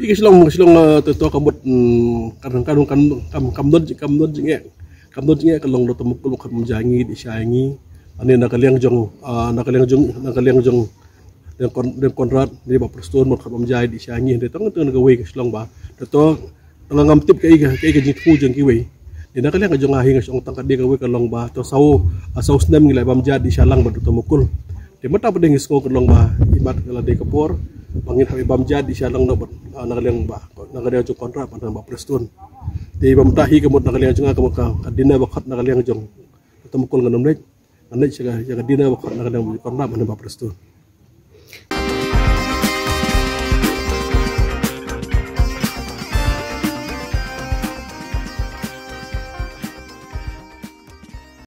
Pi Shillong to kambut kadang jenge kelong lo temu kelong kam jangi di syangi ane nakaliang jong dan konrad di ba perstun mot kam jai di syangi de tong tong ke wei ke Shillong ba to ngam tip ke jit fu jeng ki wei di nakaliang jong ahi ngas ong tangkat de ke wei kelong ba to sau snam ngi lai bam jai di Shillong ba to mukul de mata pedeng sko kelong ba ibat kala de kapor bangin habi bam jai di Shillong no nakaliang ba nakaliang jong konrad pan ba perstun di pamtahi kemot nakaliang jong ka ka kadina bakat nakaliang jong temukul nganomlek anai jaga dina bakat nakaliang jong konrad pan ba perstun.